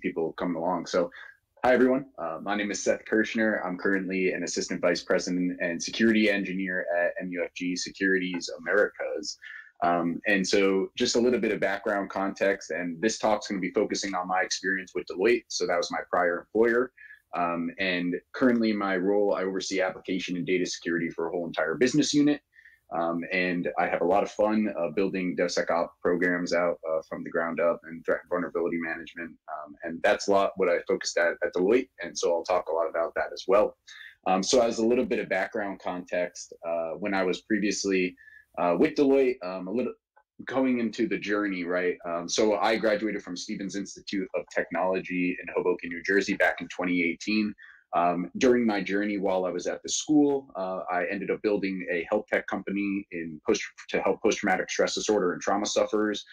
people coming along. So hi, everyone. My name is Seth Kirschner. I'm currently an assistant vice president and security engineer at MUFG Securities Americas. And so just a little bit of background context, and this talk's going to be focusing on my experience with Deloitte. So that was my prior employer. And currently in my role, I oversee application and data security for a whole entire business unit. And I have a lot of fun building DevSecOps programs out from the ground up and threat and vulnerability management. And that's a lot what I focused at Deloitte. And so I'll talk a lot about that as well. So as a little bit of background context, when I was previously with Deloitte, a little going into the journey, right? So I graduated from Stevens Institute of Technology in Hoboken, New Jersey back in 2018. During my journey while I was at the school, I ended up building a health tech company to help post-traumatic stress disorder and trauma sufferers.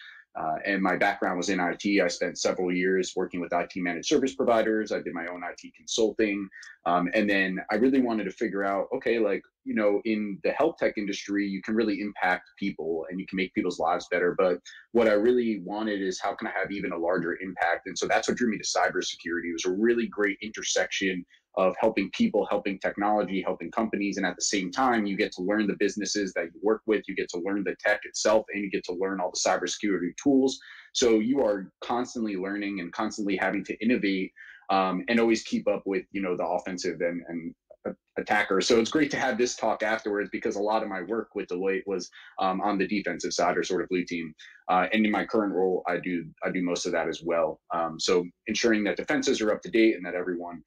And my background was in IT. I spent several years working with IT managed service providers. I did my own IT consulting. And then I really wanted to figure out, okay, like, you know, in the health tech industry, you can really impact people and you can make people's lives better. But what I really wanted is how can I have even a larger impact? And so that's what drew me to cybersecurity. It was a really great intersection of helping people, helping technology, helping companies. And at the same time, you get to learn the businesses that you work with, you get to learn the tech itself, and you get to learn all the cybersecurity tools. So you are constantly learning and constantly having to innovate and always keep up with, you know, the offensive and attacker. So it's great to have this talk afterwards because a lot of my work with Deloitte was on the defensive side or sort of blue team. And in my current role, I do most of that as well. So ensuring that defenses are up to date and that everyone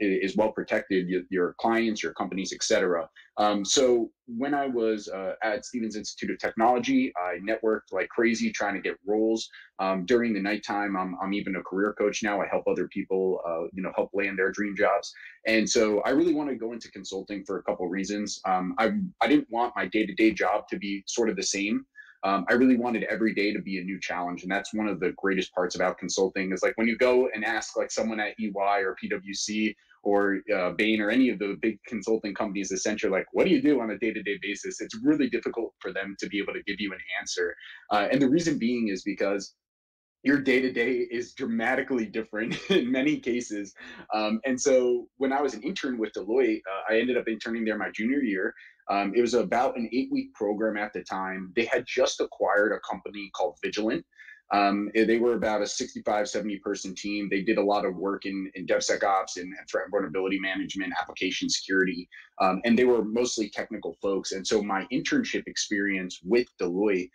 is well protected, your clients, your companies, etc. So when I was at Stevens Institute of Technology, I networked like crazy trying to get roles. During the nighttime, I'm even a career coach now. I help other people, you know, help land their dream jobs. And so I really wanted to go into consulting for a couple of reasons. I didn't want my day-to-day job to be sort of the same. I really wanted every day to be a new challenge. And that's one of the greatest parts about consulting is like when you go and ask like someone at EY or PWC or Bain or any of the big consulting companies, essentially like, what do you do on a day-to-day basis? It's really difficult for them to be able to give you an answer. And the reason being is because your day-to-day is dramatically different in many cases. And so when I was an intern with Deloitte, I ended up interning there my junior year. It was about an 8-week program at the time. They had just acquired a company called Vigilant. They were about a 65-70 person team. They did a lot of work in DevSecOps and threat and vulnerability management, application security, and they were mostly technical folks. And so my internship experience with Deloitte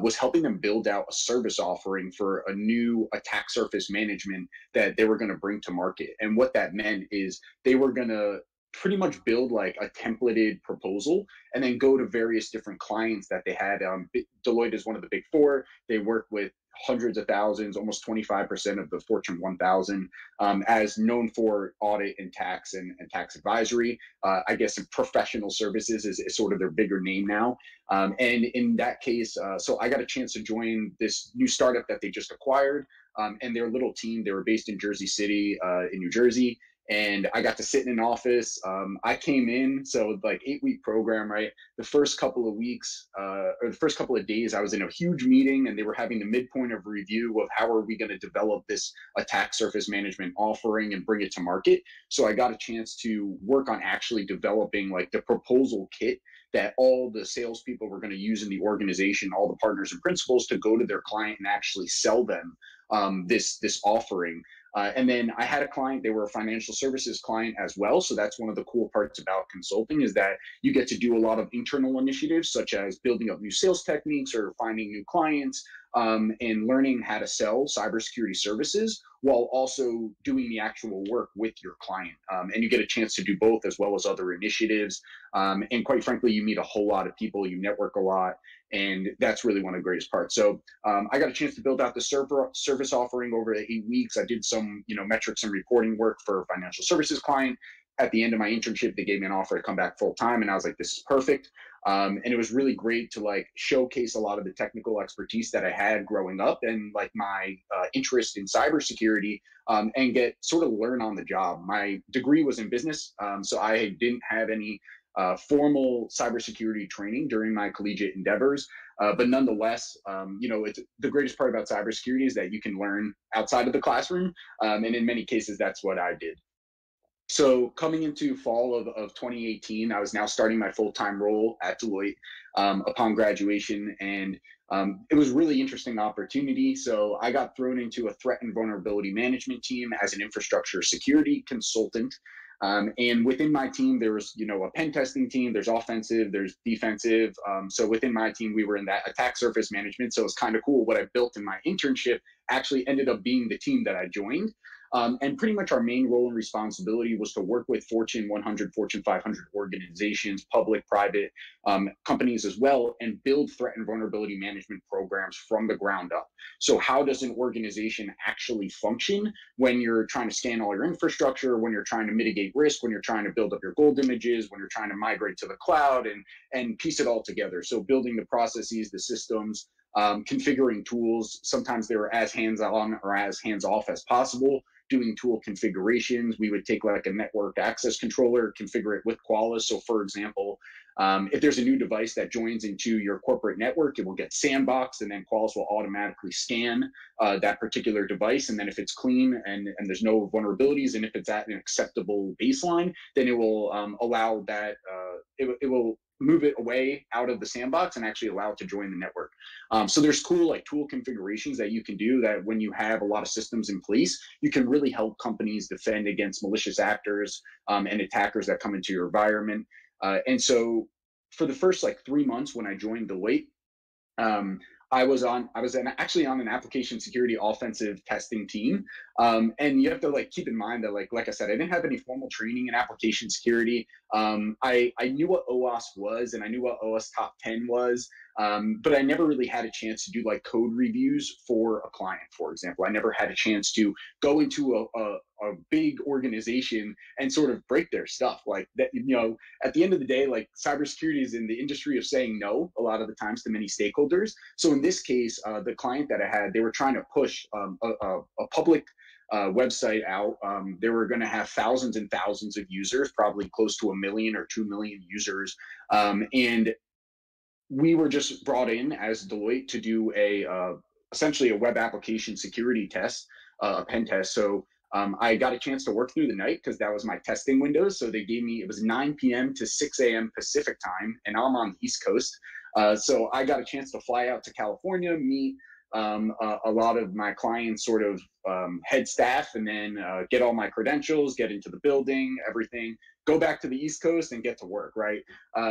was helping them build out a service offering for a new attack surface management that they were going to bring to market. And what that meant is they were going to pretty much build like a templated proposal and then go to various different clients that they had. Deloitte is one of the big four. They work with hundreds of thousands, almost 25% of the Fortune 1000, as known for audit and tax and tax advisory. I guess in professional services is sort of their bigger name now. And in that case, so I got a chance to join this new startup that they just acquired and their little team. They were based in Jersey City, in New Jersey. And I got to sit in an office. I came in, so like 8-week program, right? The first couple of weeks or the first couple of days, I was in a huge meeting and they were having the midpoint of review of how are we going to develop this attack surface management offering and bring it to market. So I got a chance to work on actually developing like the proposal kit that all the salespeople were going to use in the organization, all the partners and principals to go to their client and actually sell them this offering. And then I had a client, they were a financial services client as well. So that's one of the cool parts about consulting is that you get to do a lot of internal initiatives, such as building up new sales techniques or finding new clients and learning how to sell cybersecurity services while also doing the actual work with your client. And you get a chance to do both as well as other initiatives. And quite frankly, you meet a whole lot of people, you network a lot. And that's really one of the greatest parts. So I got a chance to build out the service offering over the 8 weeks. I did some, you know, metrics and reporting work for a financial services client. At the end of my internship, they gave me an offer to come back full time. And I was like, this is perfect. And it was really great to like showcase a lot of the technical expertise that I had growing up and like my interest in cybersecurity and get sort of learn on the job. My degree was in business, so I didn't have any formal cybersecurity training during my collegiate endeavors. But nonetheless, it's the greatest part about cybersecurity is that you can learn outside of the classroom. And in many cases, that's what I did. So coming into fall of 2018, I was now starting my full-time role at Deloitte upon graduation, and it was a really interesting opportunity. So I got thrown into a threat and vulnerability management team as an infrastructure security consultant. And within my team, there was, a pen testing team, there's offensive, there's defensive. So within my team, we were in that attack surface management. So it's kind of cool. What I built in my internship actually ended up being the team that I joined. And pretty much our main role and responsibility was to work with Fortune 100, Fortune 500 organizations, public, private companies as well, and build threat and vulnerability management programs from the ground up. So how does an organization actually function when you're trying to scan all your infrastructure, when you're trying to mitigate risk, when you're trying to build up your gold images, when you're trying to migrate to the cloud and piece it all together? So building the processes, the systems, configuring tools. Sometimes they were as hands-on or as hands-off as possible. Doing tool configurations, we would take like a network access controller, configure it with Qualys. So for example, if there's a new device that joins into your corporate network, it will get sandboxed, and then Qualys will automatically scan that particular device. And then if it's clean and there's no vulnerabilities, and if it's at an acceptable baseline, then it will allow that, it will move it away out of the sandbox and actually allow it to join the network. So there's cool like tool configurations that you can do that when you have a lot of systems in place, you can really help companies defend against malicious actors and attackers that come into your environment. And so for the first like 3 months when I joined Deloitte, I was actually on an application security offensive testing team. And you have to like keep in mind that like I said, I didn't have any formal training in application security. I knew what OWASP was, and I knew what OWASP top 10 was, but I never really had a chance to do like code reviews for a client, for example. I never had a chance to go into a big organization and sort of break their stuff like that. At the end of the day, like cybersecurity is in the industry of saying no a lot of the times to many stakeholders. So in this case, the client that I had, they were trying to push a public website out. They were going to have thousands and thousands of users, probably close to 1 million or 2 million users. And we were just brought in as Deloitte to do essentially a web application security test, a pen test. So I got a chance to work through the night because that was my testing window. So they gave me, it was 9 p.m. to 6 a.m. Pacific time, and I'm on the East Coast. So I got a chance to fly out to California, meet a lot of my clients, sort of head staff, and then get all my credentials, get into the building, everything, go back to the East Coast and get to work, right?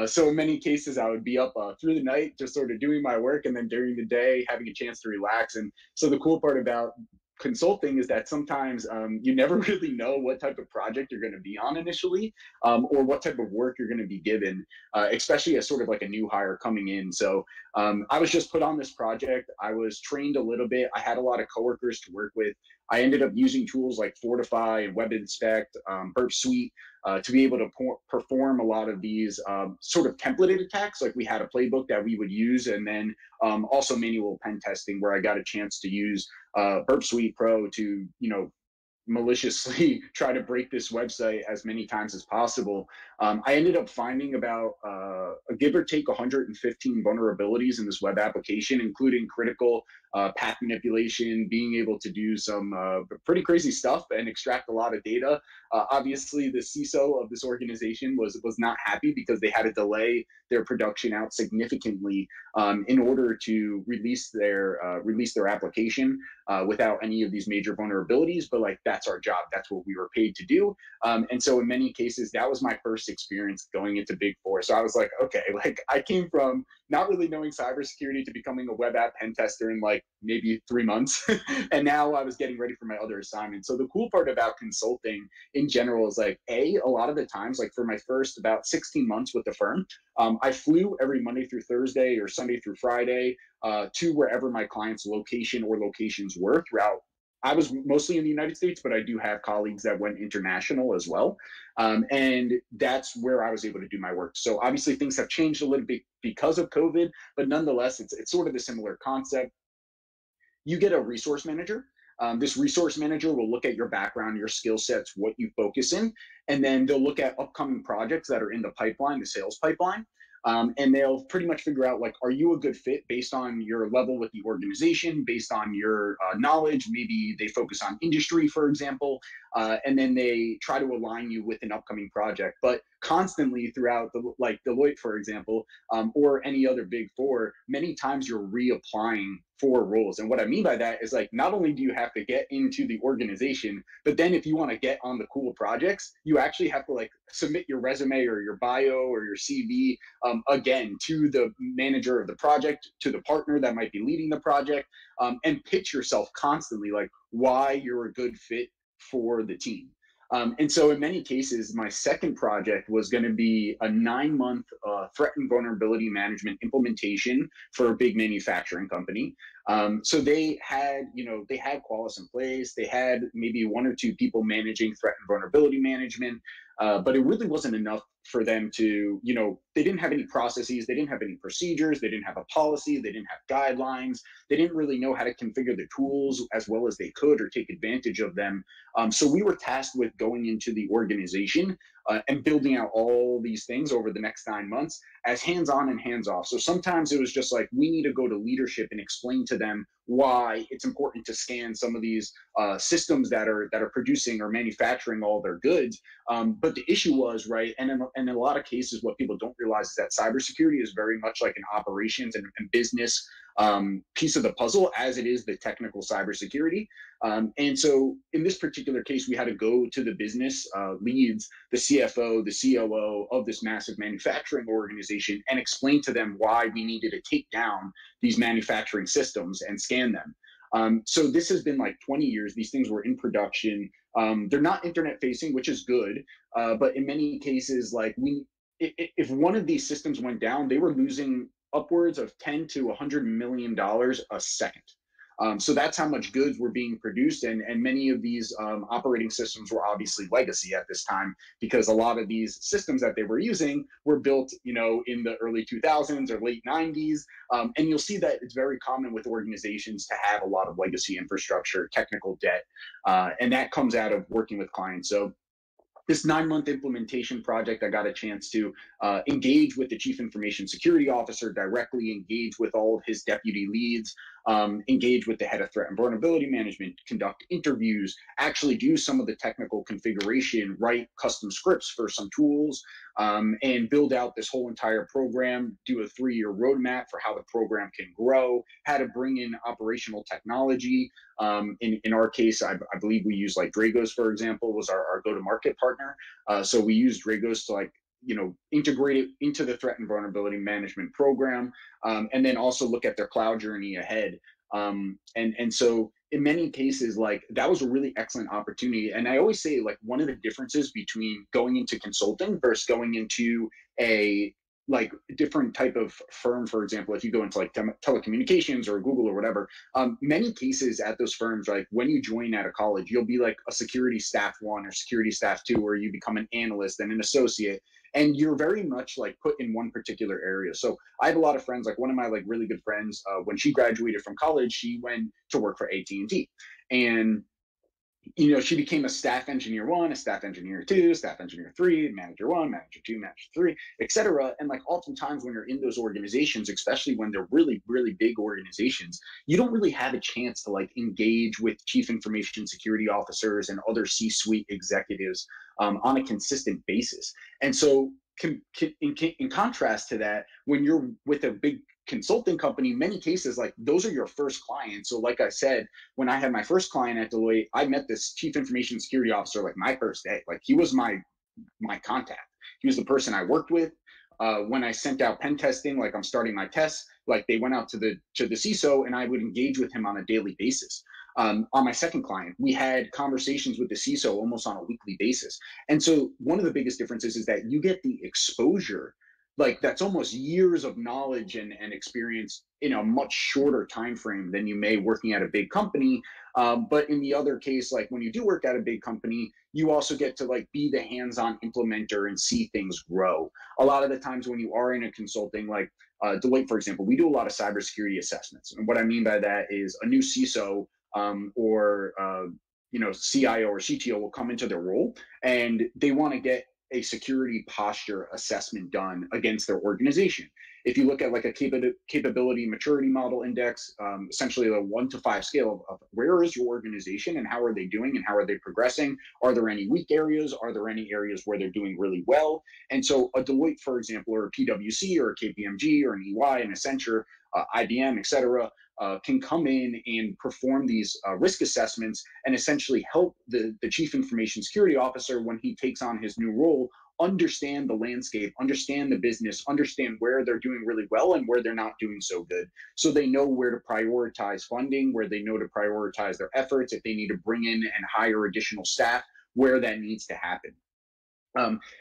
So in many cases, I would be up through the night just sort of doing my work, and then during the day, having a chance to relax. And so the cool part about consulting is that sometimes you never really know what type of project you're going to be on initially, or what type of work you're going to be given, especially as sort of like a new hire coming in. So I was just put on this project. I was trained a little bit. I had a lot of coworkers to work with. I ended up using tools like Fortify and Web Inspect, Burp Suite, to be able to perform a lot of these sort of templated attacks. Like we had a playbook that we would use, and then also manual pen testing, where I got a chance to use Burp Suite Pro to, maliciously try to break this website as many times as possible. I ended up finding about give or take 115 vulnerabilities in this web application, including critical path manipulation, being able to do some pretty crazy stuff and extract a lot of data. Obviously, the CISO of this organization was not happy because they had to delay their production out significantly in order to release their application without any of these major vulnerabilities. But like, that's our job. That's what we were paid to do. And so in many cases, that was my first experience going into Big Four. So I was like, okay, like I came from not really knowing cybersecurity to becoming a web app pen tester in like maybe 3 months. And now I was getting ready for my other assignment. So the cool part about consulting in general is like, a lot of the times, like for my first about 16 months with the firm, I flew every Monday through Thursday or Sunday through Friday to wherever my client's location or locations were throughout. I was mostly in the United States, but I do have colleagues that went international as well. And that's where I was able to do my work. So obviously things have changed a little bit because of COVID, but nonetheless, it's sort of a similar concept. You get a resource manager. This resource manager will look at your background, your skill sets, what you focus in, and then they'll look at upcoming projects that are in the pipeline, the sales pipeline. And they'll pretty much figure out, like, are you a good fit based on your level with the organization, based on your knowledge? Maybe they focus on industry, for example, and then they try to align you with an upcoming project. But constantly throughout, like Deloitte, for example, or any other Big Four, many times you're reapplying for roles. And what I mean by that is, like, not only do you have to get into the organization, but then if you want to get on the cool projects, you actually have to, like, submit your resume or your bio or your CV again to the manager of the project, to the partner that might be leading the project, and pitch yourself constantly, like, why you're a good fit for the team. And so in many cases, my second project was going to be a 9-month threat and vulnerability management implementation for a big manufacturing company. So they had, you know, they had Qualys in place. They had maybe 1 or 2 people managing threat and vulnerability management, but it really wasn't enough for them to, you know, they didn't have any processes, they didn't have any procedures, they didn't have a policy, they didn't have guidelines, they didn't really know how to configure the tools as well as they could or take advantage of them. So we were tasked with going into the organization and building out all these things over the next 9 months as hands-on and hands-off. So sometimes it was just like, we need to go to leadership and explain to them why it's important to scan some of these systems that are producing or manufacturing all their goods. But the issue was, right, and in a lot of cases, what people don't realize is that cybersecurity is very much like an operations and business piece of the puzzle as it is the technical cybersecurity. And so in this particular case, we had to go to the business leads, the CFO, the COO of this massive manufacturing organization, and explain to them why we needed to take down these manufacturing systems and scan them. So this has been like 20 years. These things were in production. They're not internet facing, which is good. But in many cases, like if one of these systems went down, they were losing upwards of $10 to $100 million a second. So that's how much goods were being produced. And many of these operating systems were obviously legacy at this time, because a lot of these systems that they were using were built, you know, in the early 2000s or late 90s. And you'll see that it's very common with organizations to have a lot of legacy infrastructure, technical debt, and that comes out of working with clients. So this 9-month implementation project, I got a chance to engage with the Chief Information Security Officer directly, engage with all of his deputy leads, engage with the head of threat and vulnerability management, conduct interviews, actually do some of the technical configuration, write custom scripts for some tools, and build out this whole entire program, do a 3-year roadmap for how the program can grow, how to bring in operational technology. In our case, I believe we used like Dragos, for example, was our go-to-market partner. So we used Dragos to, like, you know, integrate it into the threat and vulnerability management program, and then also look at their cloud journey ahead. And so in many cases, like, that was a really excellent opportunity. And I always say, like, one of the differences between going into consulting versus going into a like different type of firm, for example, if you go into like telecommunications or Google or whatever, many cases at those firms, like when you join out of college, you'll be like a security staff 1 or security staff 2, or you become an analyst and an associate, and you're very much like put in one particular area. So I have a lot of friends, like one of my like really good friends, when she graduated from college, she went to work for AT&T, and you know, she became a staff engineer 1, a staff engineer 2, staff engineer 3, manager 1, manager 2, manager 3, etc. And like oftentimes when you're in those organizations, especially when they're really, really big organizations, you don't really have a chance to like engage with chief information security officers and other C-suite executives on a consistent basis. And so in contrast to that, when you're with a big consulting company, many cases, like those are your first clients. So like I said, when I had my first client at Deloitte, I met this chief information security officer like my first day. Like he was my contact. He was the person I worked with. When I sent out pen testing, like I'm starting my tests, like they went out to the CISO, and I would engage with him on a daily basis. On my second client, we had conversations with the CISO almost on a weekly basis. And so one of the biggest differences is that you get the exposure, like that's almost years of knowledge and experience in a much shorter time frame than you may working at a big company. But in the other case, like when you do work at a big company, you also get to like be the hands-on implementer and see things grow. A lot of the times when you are in a consulting, like Deloitte, for example, we do a lot of cybersecurity assessments. And what I mean by that is a new CISO or, you know, CIO or CTO will come into their role, and they want to get a security posture assessment done against their organization. If you look at like a capability maturity model index, essentially a 1 to 5 scale of where is your organization and how are they doing and how are they progressing? Are there any weak areas? Are there any areas where they're doing really well? And so a Deloitte, for example, or a PWC or a KPMG or an EY, an Accenture, IBM, et cetera, can come in and perform these risk assessments and essentially help the chief information security officer when he takes on his new role understand the landscape, understand the business, understand where they're doing really well and where they're not doing so good. So they know where to prioritize funding, where they know to prioritize their efforts, if they need to bring in and hire additional staff, where that needs to happen.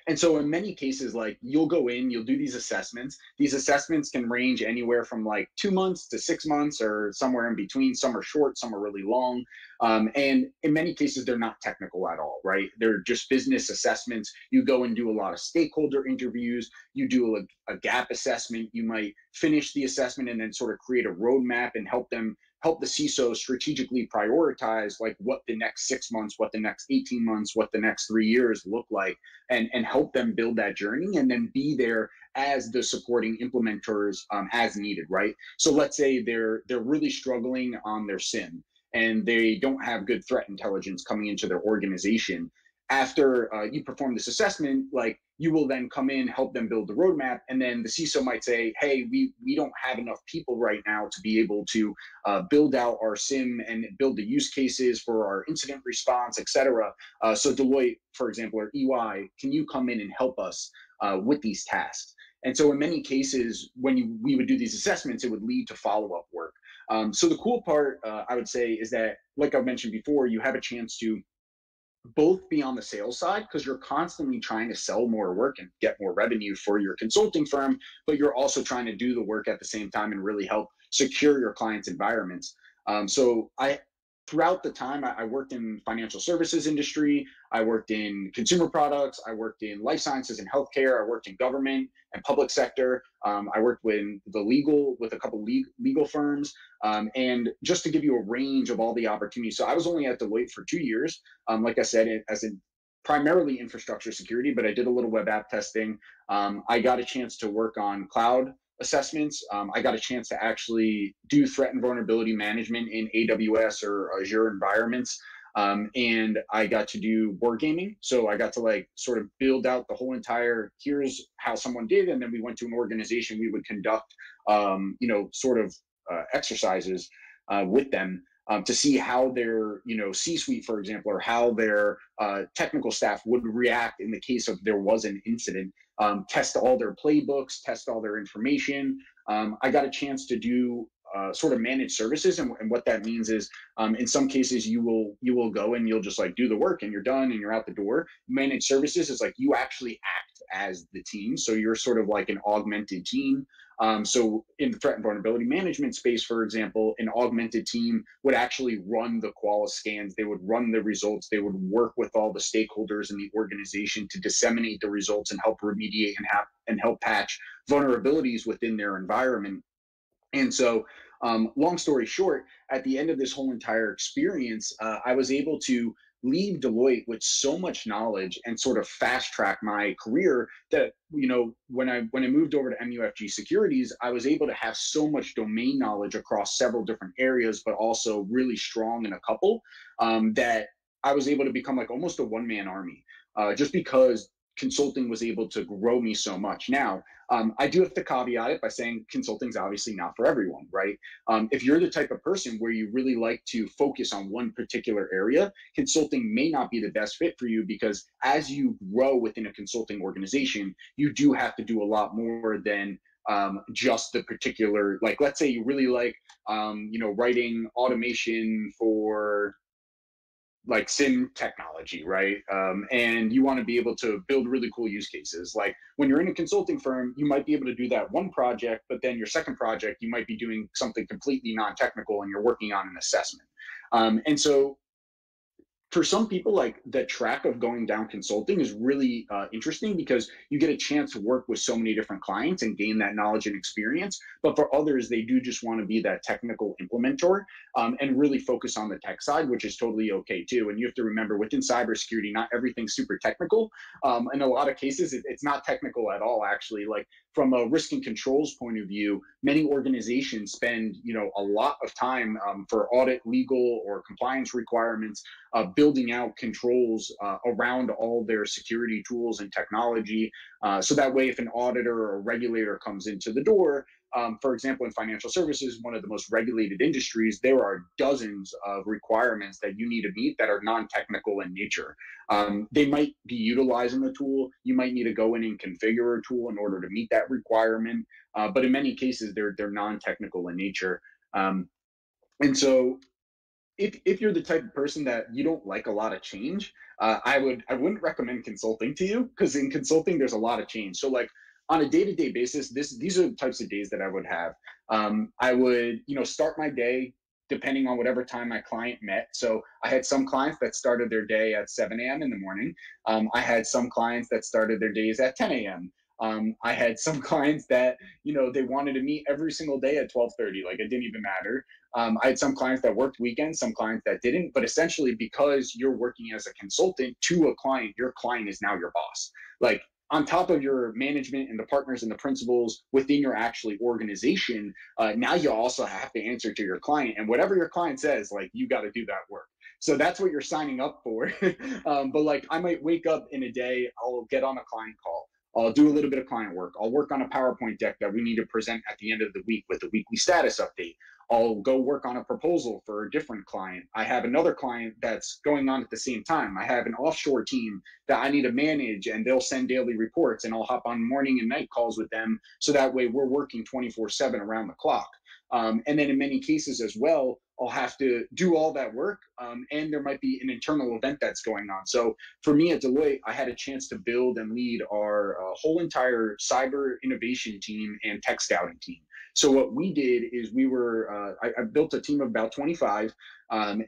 And so in many cases, like you'll go in, you'll do these assessments. These assessments can range anywhere from like 2 months to 6 months or somewhere in between. Some are short, some are really long. And in many cases, they're not technical at all, right? They're just business assessments. You go and do a lot of stakeholder interviews. You do a gap assessment. You might finish the assessment and then sort of create a roadmap and help the CISO strategically prioritize like what the next 6 months, what the next 18 months, what the next 3 years look like, and help them build that journey and then be there as the supporting implementers as needed, right? So let's say they're really struggling on their SIM and they don't have good threat intelligence coming into their organization. After you perform this assessment, like you will then come in, help them build the roadmap, and then the CISO might say, hey, we don't have enough people right now to be able to build out our SIM and build the use cases for our incident response, et cetera. So Deloitte, for example, or EY, can you come in and help us with these tasks? And so in many cases, when we would do these assessments, it would lead to follow-up work. So the cool part, I would say, is that, like I've mentioned before, you have a chance to both be on the sales side because you're constantly trying to sell more work and get more revenue for your consulting firm, but you're also trying to do the work at the same time and really help secure your clients' environments. Throughout the time, I worked in financial services industry, I worked in consumer products, I worked in life sciences and healthcare, I worked in government and public sector, I worked with a couple legal firms, and just to give you a range of all the opportunities. So I was only at Deloitte for 2 years, like I said, as in primarily infrastructure security, but I did a little web app testing. I got a chance to work on cloud assessments. I got a chance to actually do threat and vulnerability management in AWS or Azure environments. And I got to do wargaming. So I got to like sort of build out the whole entire, here's how someone did. And then we went to an organization, we would conduct, exercises with them to see how their, C-suite, for example, or how their technical staff would react in the case of there was an incident. Test all their playbooks, test all their information. I got a chance to do sort of managed services, and what that means is in some cases you will go and you'll just like do the work and you're done and you're out the door. Managed services is like you actually act as the team, so you're sort of like an augmented team. So in the threat and vulnerability management space, for example, an augmented team would actually run the Qualys scans. They would run the results. They would work with all the stakeholders in the organization to disseminate the results and help remediate and help patch vulnerabilities within their environment. And so long story short, at the end of this whole entire experience, I was able to leave Deloitte with so much knowledge and sort of fast track my career that, when I moved over to MUFG Securities, I was able to have so much domain knowledge across several different areas, but also really strong in a couple that I was able to become like almost a one-man army just because consulting was able to grow me so much. Now, I do have to caveat it by saying consulting is obviously not for everyone, right? If you're the type of person where you really like to focus on one particular area, consulting may not be the best fit for you because as you grow within a consulting organization, you do have to do a lot more than just the particular, like, let's say you really like, writing automation for like SIM technology, right? And you want to be able to build really cool use cases. Like when you're in a consulting firm, you might be able to do that one project, but then your second project, you might be doing something completely non-technical and you're working on an assessment. And so for some people, like the track of going down consulting is really interesting because you get a chance to work with so many different clients and gain that knowledge and experience. But for others, they do just want to be that technical implementer and really focus on the tech side, which is totally okay too. And you have to remember within cybersecurity, not everything's super technical. In a lot of cases, it's not technical at all, actually. Like from a risk and controls point of view, many organizations spend, you know, a lot of time for audit, legal, or compliance requirements, building out controls around all their security tools and technology. So that way, if an auditor or regulator comes into the door, for example, in financial services, one of the most regulated industries, there are dozens of requirements that you need to meet that are non-technical in nature. They might be utilizing the tool. You might need to go in and configure a tool in order to meet that requirement. But in many cases, they're non-technical in nature. And so if you're the type of person that you don't like a lot of change, I wouldn't recommend consulting to you, because in consulting, there's a lot of change. So like, on a day-to-day basis, these are the types of days that I would have. I would, you know, start my day depending on whatever time my client met. So I had some clients that started their day at 7 a.m. in the morning. I had some clients that started their days at 10 a.m. I had some clients that, you know, they wanted to meet every single day at 12:30, like it didn't even matter. I had some clients that worked weekends, some clients that didn't, but essentially because you're working as a consultant to a client, your client is now your boss. Like, on top of your management and the partners and the principals within your actually organization, now you also have to answer to your client, and whatever your client says, like, you got to do that work. So that's what you're signing up for. But like, I might wake up in a day, I'll get on a client call, I'll do a little bit of client work, I'll work on a PowerPoint deck that we need to present at the end of the week with a weekly status update. I'll go work on a proposal for a different client. I have another client that's going on at the same time. I have an offshore team that I need to manage, and they'll send daily reports, and I'll hop on morning and night calls with them. So that way we're working 24/7 around the clock. And then in many cases as well, I'll have to do all that work, and there might be an internal event that's going on. So for me at Deloitte, I had a chance to build and lead our whole entire cyber innovation team and tech scouting team. So what we did is we were, I built a team of about 25,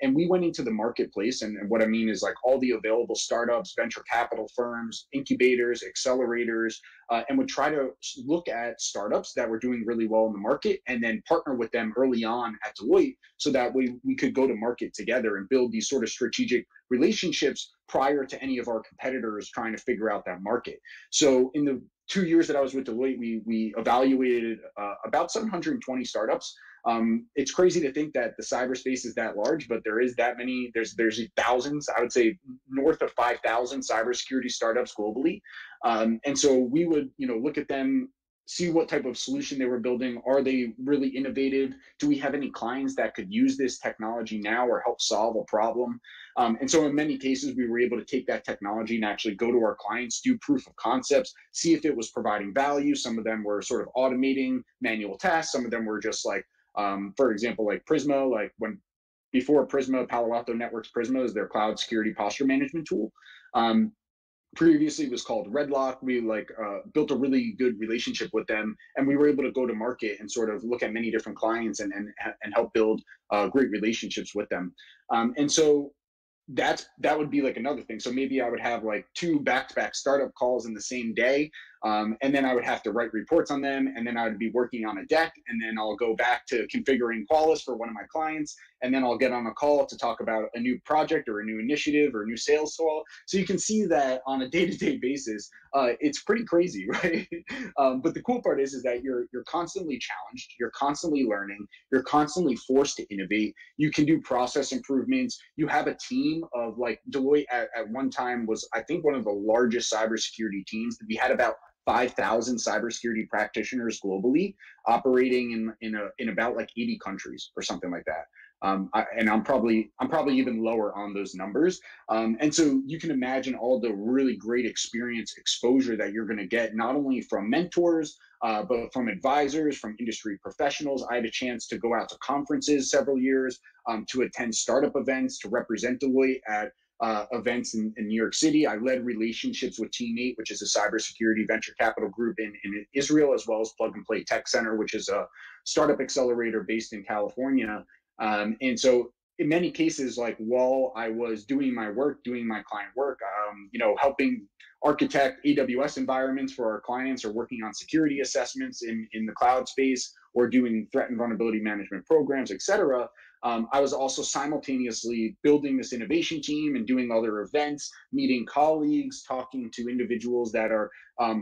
and we went into the marketplace. And what I mean is like all the available startups, venture capital firms, incubators, accelerators, and would try to look at startups that were doing really well in the market and then partner with them early on at Deloitte, so that we could go to market together and build these sort of strategic relationships prior to any of our competitors trying to figure out that market. So in the 2 years that I was with Deloitte, we evaluated about 720 startups. It's crazy to think that the cyberspace is that large, but there is that many. There's thousands, I would say north of 5,000 cybersecurity startups globally. And so we would, you know, look at them, see what type of solution they were building. Are they really innovative? Do we have any clients that could use this technology now or help solve a problem? And so in many cases, we were able to take that technology and actually go to our clients, do proof of concepts, see if it was providing value. Some of them were sort of automating manual tasks. Some of them were just like, for example, like Prisma, like before Prisma, Palo Alto Networks Prisma is their cloud security posture management tool. Previously it was called Redlock. We like built a really good relationship with them, and we were able to go to market and sort of look at many different clients and help build great relationships with them. And so that would be like another thing. So maybe I would have like two back-to-back startup calls in the same day, and then I would have to write reports on them, and then I would be working on a deck, and then I'll go back to configuring Qualys for one of my clients, and then I'll get on a call to talk about a new project or a new initiative or a new sales call. So you can see that on a day-to-day basis, it's pretty crazy, right? But the cool part is that you're constantly challenged, you're constantly learning, you're constantly forced to innovate. You can do process improvements. You have a team of like Deloitte at one time was, I think, one of the largest cybersecurity teams. We had about 5,000 cybersecurity practitioners globally, operating in about like 80 countries or something like that. And I'm probably even lower on those numbers. And so you can imagine all the really great experience exposure that you're going to get, not only from mentors, but from advisors, from industry professionals. I had a chance to go out to conferences several years, to attend startup events, to represent Deloitte at events in New York City. I led relationships with Teammate, which is a cybersecurity venture capital group in Israel, as well as Plug and Play Tech Center, which is a startup accelerator based in California. And so in many cases, like while I was doing my work, doing my client work, you know, helping architect AWS environments for our clients, or working on security assessments in the cloud space, or doing threat and vulnerability management programs, et cetera, I was also simultaneously building this innovation team and doing other events, meeting colleagues, talking to individuals that are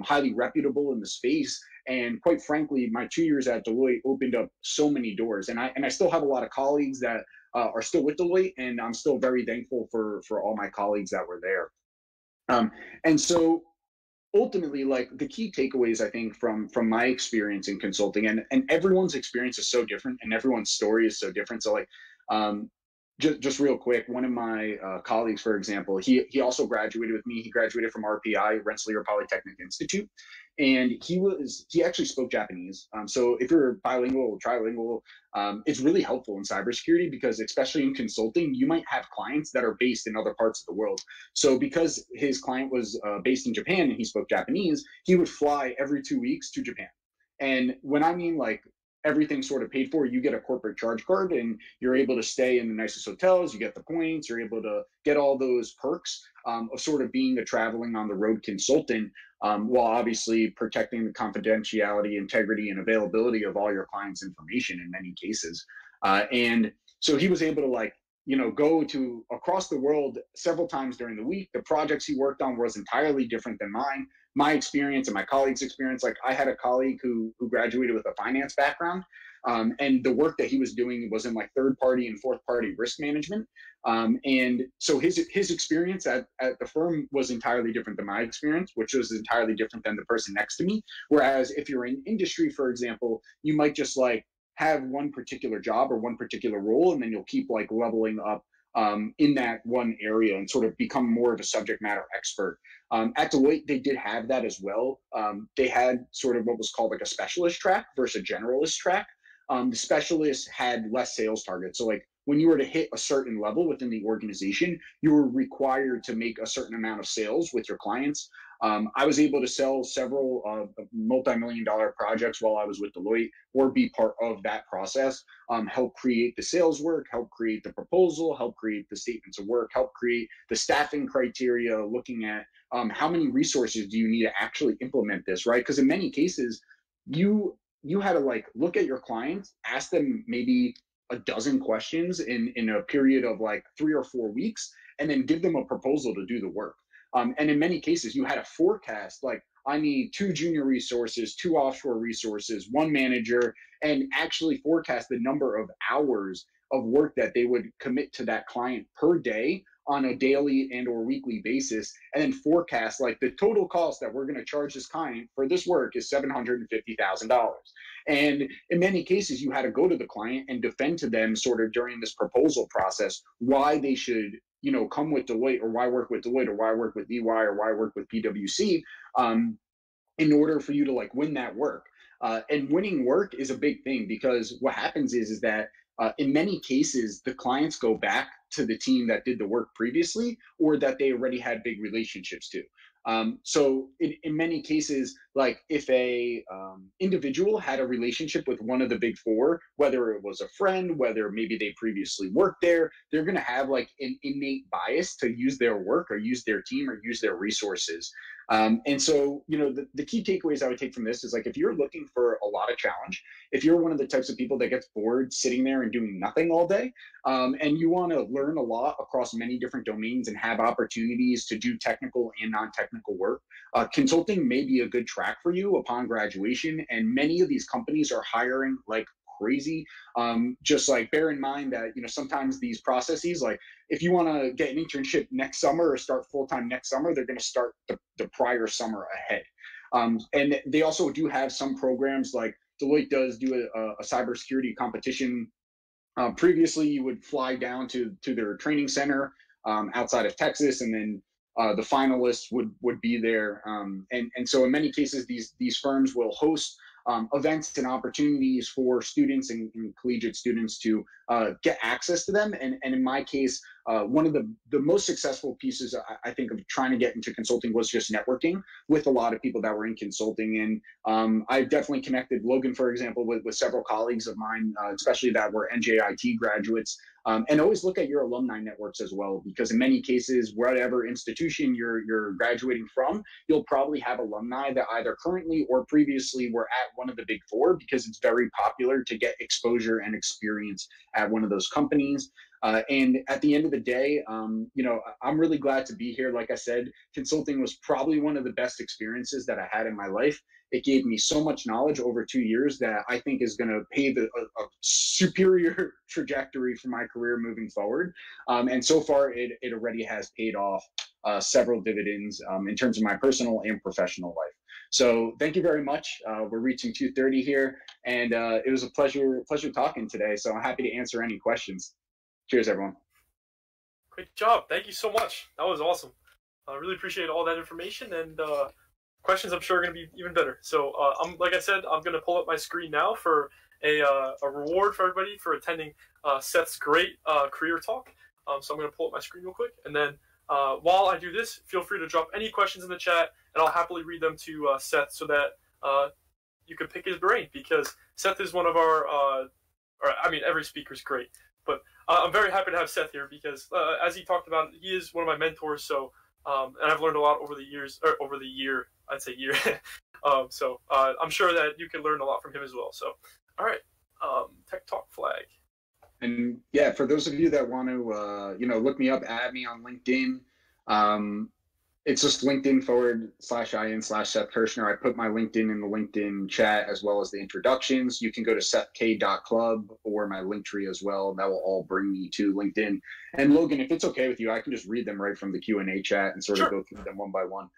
highly reputable in the space. And quite frankly, my 2 years at Deloitte opened up so many doors. And I still have a lot of colleagues that are still with Deloitte, and I'm still very thankful for all my colleagues that were there. And so ultimately, like, the key takeaways, I think, from my experience in consulting, and everyone's experience is so different and everyone's story is so different. So, like, just real quick, one of my colleagues, for example, he also graduated with me. He graduated from RPI, Rensselaer Polytechnic Institute, and he actually spoke Japanese. So if you're bilingual or trilingual, it's really helpful in cybersecurity, because especially in consulting, you might have clients that are based in other parts of the world. So because his client was based in Japan and he spoke Japanese, he would fly every 2 weeks to Japan. And when I mean, like, everything sort of paid for, you get a corporate charge card and you're able to stay in the nicest hotels, you get the points, you're able to get all those perks of sort of being a traveling on the road consultant, while obviously protecting the confidentiality, integrity, and availability of all your clients' information in many cases. And so he was able to, like, you know, go to across the world several times during the week. The projects he worked on was entirely different than mine. My experience and my colleagues' experience, like, I had a colleague who graduated with a finance background, and the work that he was doing was in, like, third party and fourth party risk management. And so his experience at the firm was entirely different than my experience, which was entirely different than the person next to me. Whereas if you're in industry, for example, you might just, like, have one particular job or one particular role, and then you'll keep, like, leveling up in that one area and sort of become more of a subject matter expert. At Deloitte, they did have that as well. They had sort of what was called, like, a specialist track versus a generalist track. The specialists had less sales targets. So, like, when you were to hit a certain level within the organization, you were required to make a certain amount of sales with your clients. I was able to sell several multi-million-dollar projects while I was with Deloitte, or be part of that process, help create the sales work, help create the proposal, help create the statements of work, help create the staffing criteria, looking at how many resources do you need to actually implement this, right? Because in many cases, you had to, like, look at your clients, ask them maybe a dozen questions in a period of, like, 3 or 4 weeks, and then give them a proposal to do the work. And in many cases, you had a forecast, like, I need 2 junior resources, 2 offshore resources, 1 manager, and actually forecast the number of hours of work that they would commit to that client per day on a daily and or weekly basis, and then forecast, like, the total cost that we're going to charge this client for this work is $750,000. And in many cases, you had to go to the client and defend to them sort of during this proposal process why they should, you know, come with Deloitte, or why work with Deloitte, or why work with EY, or why work with PWC, in order for you to, like, win that work. And winning work is a big thing, because what happens is that in many cases, the clients go back to the team that did the work previously, or that they already had big relationships to. So in many cases, like, if a individual had a relationship with one of the big four, whether it was a friend, whether maybe they previously worked there, they're going to have, like, an innate bias to use their work or use their team or use their resources. And so, you know, the key takeaways I would take from this is, like, if you're looking for a lot of challenge, if you're one of the types of people that gets bored sitting there and doing nothing all day, and you want to learn a lot across many different domains and have opportunities to do technical and non-technical work, consulting may be a good track for you upon graduation. And many of these companies are hiring like crazy. Just, like, bear in mind that, you know, sometimes these processes, like, if you want to get an internship next summer or start full-time next summer, they're going to start the prior summer ahead. And they also do have some programs, like Deloitte does do a cybersecurity competition. Previously, you would fly down to their training center outside of Texas, and then the finalists would be there. And so in many cases, these firms will host events and opportunities for students and collegiate students to get access to them. And in my case, One of the most successful pieces, I think, of trying to get into consulting was just networking with a lot of people that were in consulting. And I've definitely connected Logan, for example, with several colleagues of mine, especially that were NJIT graduates. And always look at your alumni networks as well, because in many cases, whatever institution you're graduating from, you'll probably have alumni that either currently or previously were at one of the big four, because it's very popular to get exposure and experience at one of those companies. And at the end of the day, you know, I'm really glad to be here. Like I said, consulting was probably one of the best experiences that I had in my life. It gave me so much knowledge over 2 years that I think is going to pave a superior trajectory for my career moving forward. And so far, it already has paid off several dividends in terms of my personal and professional life. So thank you very much. We're reaching 2:30 here, and it was a pleasure talking today. So I'm happy to answer any questions. Cheers, everyone. Great job. Thank you so much. That was awesome. I really appreciate all that information, and questions I'm sure are going to be even better. So like I said, I'm going to pull up my screen now for a reward for everybody for attending Seth's great career talk. So I'm going to pull up my screen real quick. And then while I do this, feel free to drop any questions in the chat, and I'll happily read them to Seth so that you can pick his brain, because Seth is one of our, I mean, every speaker's great. But I'm very happy to have Seth here because, as he talked about, he is one of my mentors. So, and I've learned a lot over the years, or over the year, I'd say year. So I'm sure that you can learn a lot from him as well. So, all right, Tech Talk flag. And yeah, for those of you that want to, you know, look me up, add me on LinkedIn. It's just LinkedIn.com/in/Seth Kirschner. I put my LinkedIn in the LinkedIn chat as well as the introductions. You can go to sethk.club or my Linktree as well. That will all bring me to LinkedIn. And Logan, if it's okay with you, I can just read them right from the Q&A chat and sort of go through them one by one.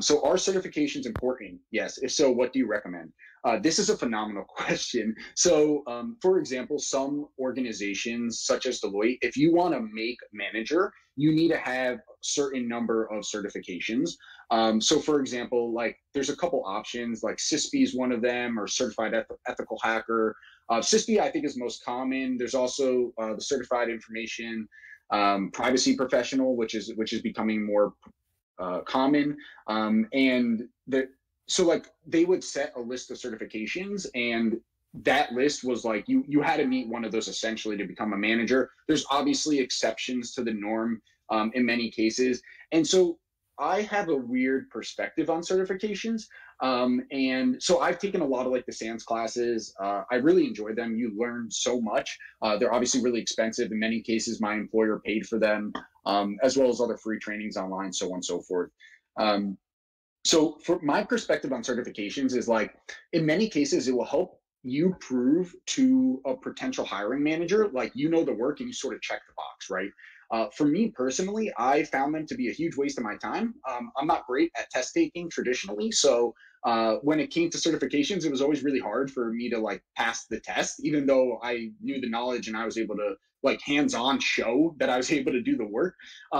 So are certifications important? Yes. If so, what do you recommend? This is a phenomenal question. So, for example, some organizations such as Deloitte, if you want to make manager, you need to have a certain number of certifications. So, for example, like there's a couple options, like CISSP is one of them, or Certified Ethical Hacker. CISSP, I think, is most common. There's also the Certified Information Privacy Professional, which is becoming more common, and so like they would set a list of certifications, and that list was like you had to meet one of those essentially to become a manager. There's obviously exceptions to the norm in many cases, and so I have a weird perspective on certifications. And so I've taken a lot of like the SANS classes. I really enjoyed them. You learn so much. They're obviously really expensive. In many cases, my employer paid for them, as well as other free trainings online, so on and so forth. So for my perspective on certifications is like, in many cases, it will help you prove to a potential hiring manager, like, you know, the work and you sort of check the box, right? For me personally, I found them to be a huge waste of my time. I'm not great at test taking traditionally. So when it came to certifications, it was always really hard for me to like pass the test, even though I knew the knowledge and I was able to like hands-on show that I was able to do the work.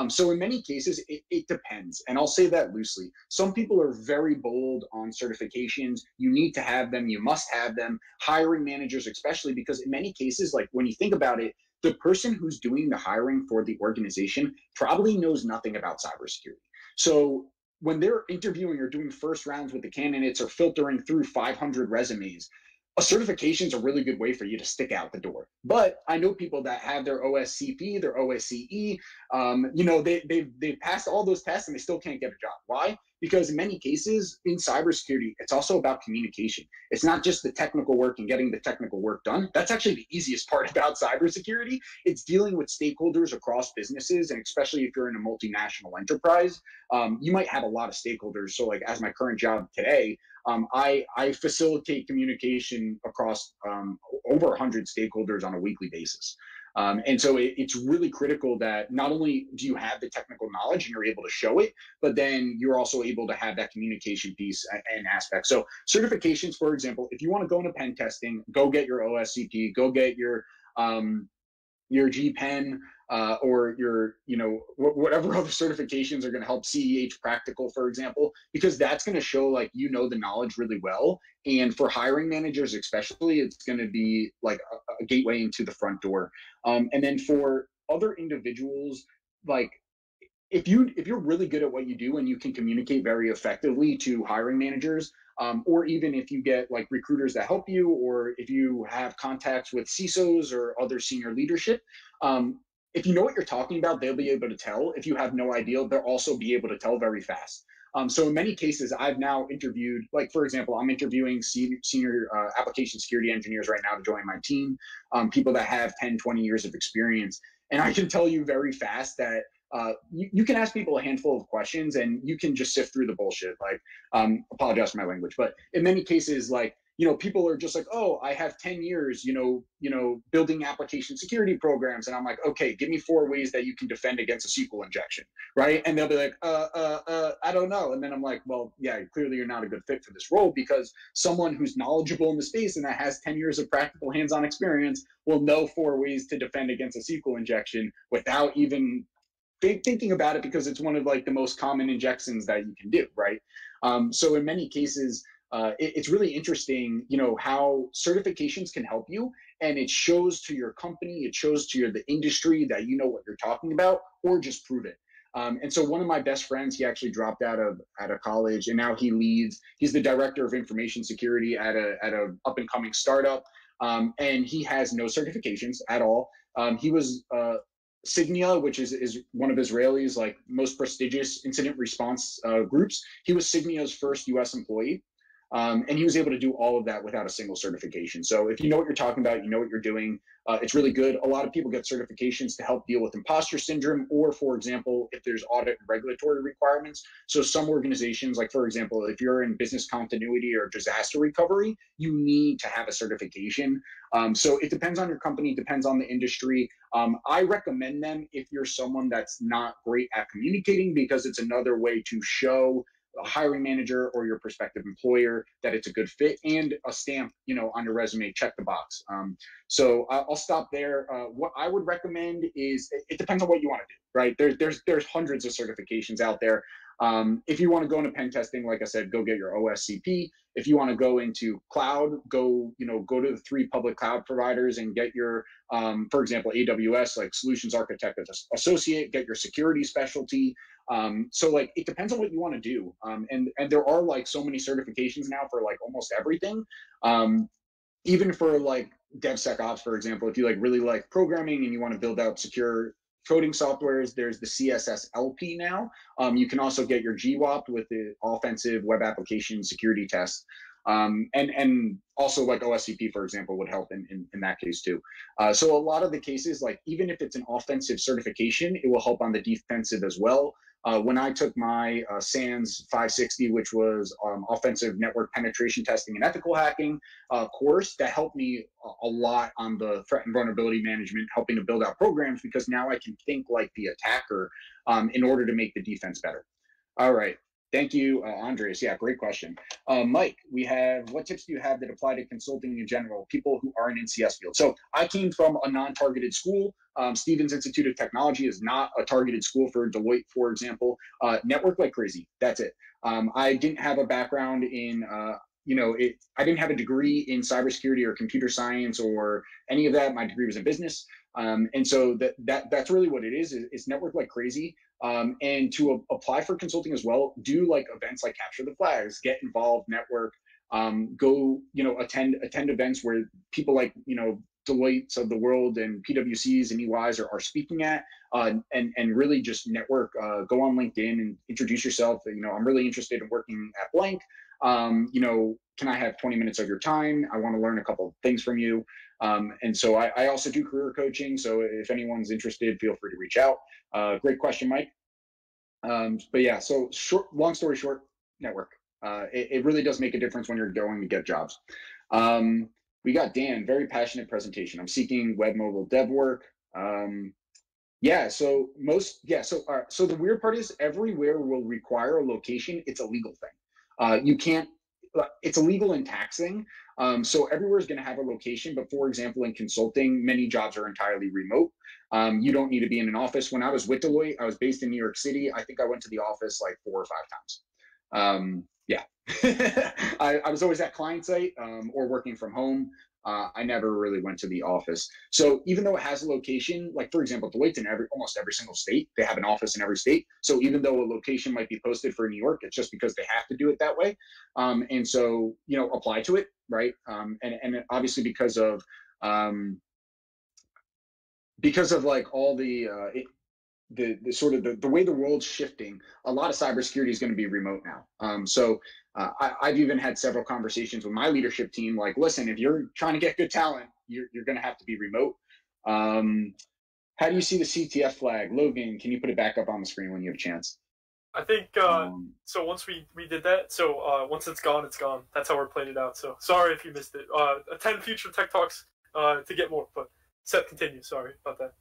So in many cases, it depends. And I'll say that loosely. Some people are very bold on certifications. You need to have them. You must have them. Hiring managers, especially, because in many cases, like when you think about it, the person who's doing the hiring for the organization probably knows nothing about cybersecurity. So when they're interviewing or doing first rounds with the candidates or filtering through 500 resumes, a certification's a really good way for you to stick out the door. But I know people that have their OSCP, their OSCE, you know, they've passed all those tests and they still can't get a job. Why? Because in many cases in cybersecurity, it's also about communication. It's not just the technical work and getting the technical work done. That's actually the easiest part about cybersecurity. It's dealing with stakeholders across businesses, and especially if you're in a multinational enterprise, you might have a lot of stakeholders. So like as my current job today, I facilitate communication across over 100 stakeholders on a weekly basis. And so it's really critical that not only do you have the technical knowledge and you're able to show it, but then you're also able to have that communication piece and aspect. So certifications, for example, if you want to go into pen testing, go get your OSCP, go get your GPEN, or your, you know, whatever other certifications are going to help. CEH practical, for example, because that's going to show like, you know, the knowledge really well. And for hiring managers, especially, it's going to be like a gateway into the front door. And then for other individuals, like if you're really good at what you do and you can communicate very effectively to hiring managers, or even if you get like recruiters that help you, or if you have contacts with CISOs or other senior leadership, if you know what you're talking about, they'll be able to tell. If you have no idea, they'll also be able to tell very fast. So in many cases, I've now interviewed, like, for example, I'm interviewing senior application security engineers right now to join my team, people that have 10, 20 years of experience. And I can tell you very fast that you can ask people a handful of questions and you can just sift through the bullshit. Like, apologize for my language, but in many cases, like, you know, people are just like, oh, I have 10 years, you know, building application security programs. And I'm like, okay, give me 4 ways that you can defend against a SQL injection, right? And they'll be like, I don't know. And then I'm like, well, yeah, clearly you're not a good fit for this role, because someone who's knowledgeable in the space and that has 10 years of practical hands-on experience will know 4 ways to defend against a SQL injection without even thinking about it, because it's one of like the most common injections that you can do, right? So in many cases, it's really interesting, you know, how certifications can help you, and it shows to your company, it shows to the industry that you know what you're talking about, or just prove it. And so one of my best friends, he actually dropped out of college, and now he leads. He's the director of information security at a up and coming startup, and he has no certifications at all. He was Signia, which is one of Israel's like most prestigious incident response groups. He was Signia's first U.S. employee. And he was able to do all of that without a single certification. So if you know what you're talking about, you know what you're doing, it's really good. A lot of people get certifications to help deal with imposter syndrome, or, for example, if there's audit and regulatory requirements. So some organizations, like, for example, if you're in business continuity or disaster recovery, you need to have a certification. So it depends on your company, depends on the industry. I recommend them if you're someone that's not great at communicating, because it's another way to show a hiring manager or your prospective employer that it's a good fit, and a stamp, you know, on your resume, check the box. So I'll stop there. What I would recommend is, it depends on what you want to do, right? There's hundreds of certifications out there. If you want to go into pen testing, like I said, go get your OSCP. If you want to go into cloud, go to the 3 public cloud providers and get your, for example, AWS, like Solutions Architect Associate, get your security specialty. So like, it depends on what you want to do. And there are like so many certifications now for like almost everything. Even for like DevSecOps, for example, if you like really like programming and you want to build out secure coding softwares, there's the CSSLP now. You can also get your GWAP with the offensive web application security test. And also like OSCP, for example, would help in that case too. So a lot of the cases, like even if it's an offensive certification, it will help on the defensive as well. When I took my SANS 560, which was offensive network penetration testing and ethical hacking course, that helped me a lot on the threat and vulnerability management, helping to build out programs, because now I can think like the attacker in order to make the defense better. All right. Thank you, Andres. Yeah, great question. Mike, we have, what tips do you have that apply to consulting in general, people who aren't in CS field? So I came from a non-targeted school. Stevens Institute of Technology is not a targeted school for Deloitte, for example. Network like crazy, that's it. I didn't have a background in, I didn't have a degree in cybersecurity or computer science or any of that. My degree was in business. And so that's really what it is. It's network like crazy. And to apply for consulting as well, do like events like Capture the Flags, get involved, network, go, attend events where people like, Deloitte's of the world and PWCs and EYs are speaking at, and really just network, go on LinkedIn and introduce yourself. I'm really interested in working at blank. Can I have 20 minutes of your time? I want to learn a couple of things from you. And so I also do career coaching. So if anyone's interested, feel free to reach out. Great question, Mike. But yeah, so long story short, network. It really does make a difference when you're going to get jobs. We got Dan, very passionate presentation. I'm seeking web mobile dev work. So the weird part is everywhere will require a location. It's a legal thing. It's illegal in taxing. So everywhere is going to have a location. But for example, in consulting, many jobs are entirely remote. You don't need to be in an office. When I was with Deloitte, I was based in New York City. I think I went to the office like 4 or 5 times. I was always at client site or working from home. I never really went to the office. So even though it has a location, like for example, Deloitte's in almost every single state, they have an office in every state. So even though a location might be posted for New York, it's just because they have to do it that way. And so, you know, apply to it, right? And obviously because of like all the way the world's shifting, a lot of cybersecurity is going to be remote now. I've even had several conversations with my leadership team, like, listen, if you're trying to get good talent, you're going to have to be remote. How do you see the CTF flag? Logan, can you put it back up on the screen when you have a chance? I think, so once we did that, so once it's gone, it's gone. That's how we're playing it out. So sorry if you missed it. Attend future tech talks to get more, but Seth, continue. Sorry about that.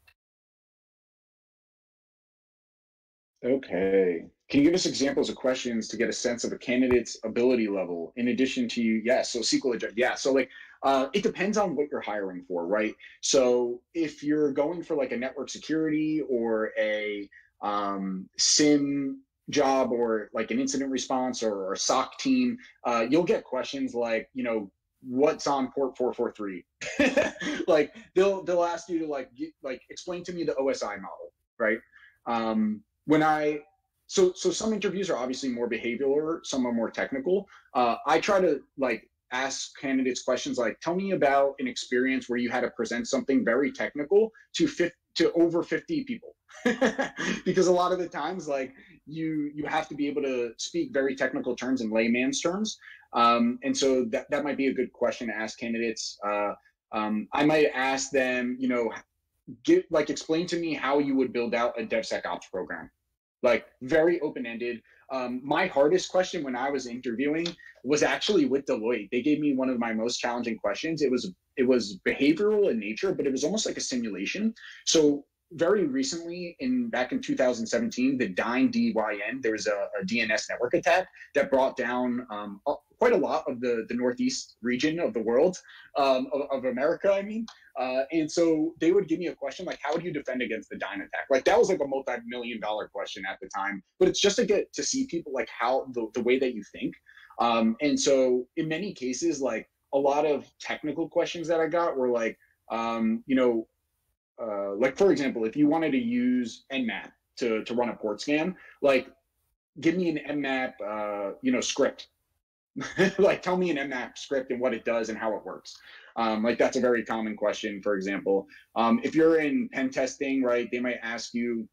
Okay. Can you give us examples of questions to get a sense of a candidate's ability level in addition to, yes, so SQL, yeah. So like, it depends on what you're hiring for, right? So if you're going for like a network security or a SIM job or like an incident response or a SOC team, you'll get questions like, you know, what's on port 443? Like they'll ask you to like explain to me the OSI model, right? So some interviews are obviously more behavioral, some are more technical. I try to like ask candidates questions like, tell me about an experience where you had to present something very technical to over 50 people. Because a lot of the times, like you have to be able to speak very technical terms in layman's terms. And so that might be a good question to ask candidates. I might ask them, you know, explain to me how you would build out a DevSecOps program, like very open-ended. My hardest question when I was interviewing was actually with Deloitte. They gave me one of my most challenging questions. It was behavioral in nature, but it was almost like a simulation. So very recently, back in 2017, the Dyn, there was a DNS network attack that brought down quite a lot of the Northeast region of the world, of America, I mean. And so they would give me a question like, how would you defend against the Dyn attack? Like that was like a multi-million-dollar question at the time, but it's just to get to see people like how the way that you think. And so in many cases, like a lot of technical questions that I got were like, like for example, if you wanted to use Nmap to run a port scan, like give me an Nmap, script. Like tell me an Nmap script and what it does and how it works. Like that's a very common question, for example. If you're in pen testing, right, they might ask you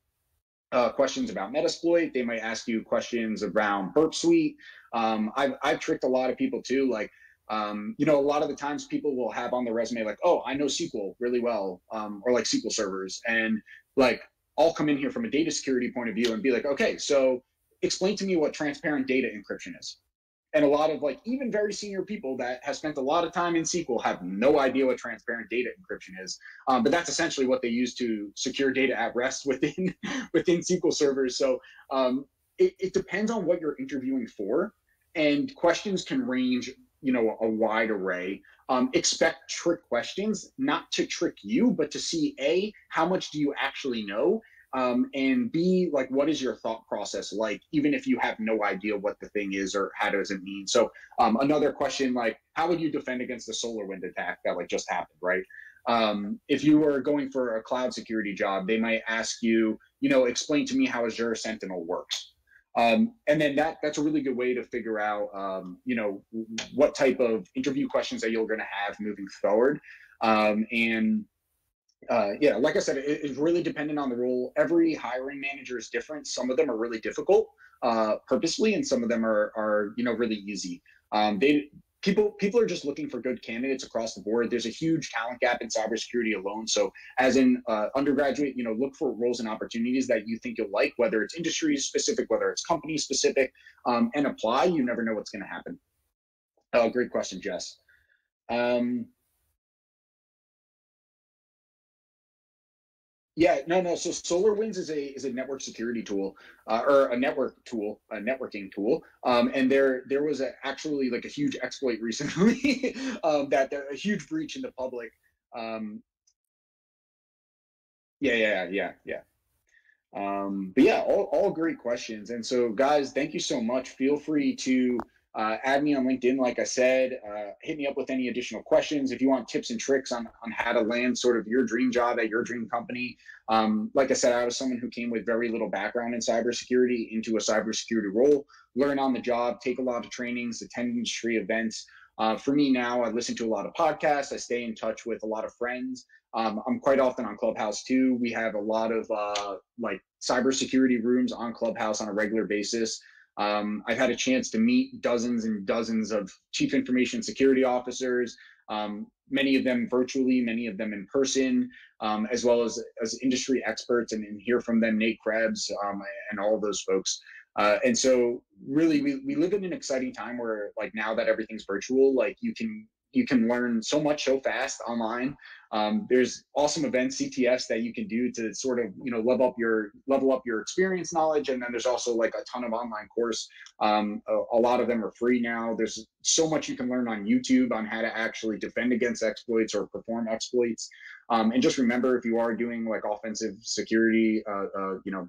questions about Metasploit. They might ask you questions around Burp Suite. I've tricked a lot of people too. Like, a lot of the times people will have on their resume like, oh, I know SQL really well, or like SQL servers. And like, I'll come in here from a data security point of view and be like, okay, so explain to me what transparent data encryption is. And a lot of like even very senior people that have spent a lot of time in SQL have no idea what transparent data encryption is. But that's essentially what they use to secure data at rest within SQL servers. So it depends on what you're interviewing for, and questions can range, a wide array. Expect trick questions, not to trick you, but to see A, how much do you actually know? And B, like, what is your thought process like, even if you have no idea what the thing is or how does it mean? So another question, like, how would you defend against the SolarWinds attack that like just happened, right? If you were going for a cloud security job, they might ask you, explain to me how Azure Sentinel works. And then that's a really good way to figure out, what type of interview questions that you're going to have moving forward. Like I said, it's really dependent on the role. Every hiring manager is different. Some of them are really difficult purposely, and some of them are really easy. People are just looking for good candidates across the board. There's a huge talent gap in cybersecurity alone. So as an undergraduate, look for roles and opportunities that you think you'll like, whether it's industry specific, whether it's company specific, and apply. You never know what's going to happen. Great question, Jess. Yeah, no. So SolarWinds is a network security tool, or a networking tool. And there was actually like a huge exploit recently, a huge breach in the public. But yeah, all great questions. And so, guys, thank you so much. Feel free to Add me on LinkedIn, like I said. Hit me up with any additional questions. If you want tips and tricks on how to land sort of your dream job at your dream company. Like I said, I was someone who came with very little background in cybersecurity into a cybersecurity role. Learn on the job, take a lot of trainings, attend industry events. For me now, I listen to a lot of podcasts. I stay in touch with a lot of friends. I'm quite often on Clubhouse too. We have a lot of like cybersecurity rooms on Clubhouse on a regular basis. I've had a chance to meet dozens and dozens of chief information security officers, many of them virtually, many of them in person, as well as industry experts, and hear from them, Nate Krebs and all of those folks. And so really, we live in an exciting time where, like, now that everything's virtual, like, you can learn so much so fast online. There's awesome events, CTFs, that you can do to sort of, you know, level up your experience knowledge. And then there's also like a ton of online course. A lot of them are free now. There's so much you can learn on YouTube on how to actually defend against exploits or perform exploits. And just remember, if you are doing like offensive security, you know,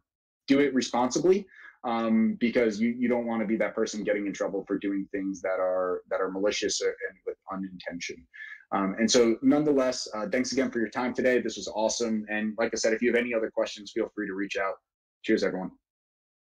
do it responsibly. Because you don't want to be that person getting in trouble for doing things that are malicious and with unintention. And so nonetheless, thanks again for your time today. This was awesome. And like I said, if you have any other questions, feel free to reach out. Cheers, everyone.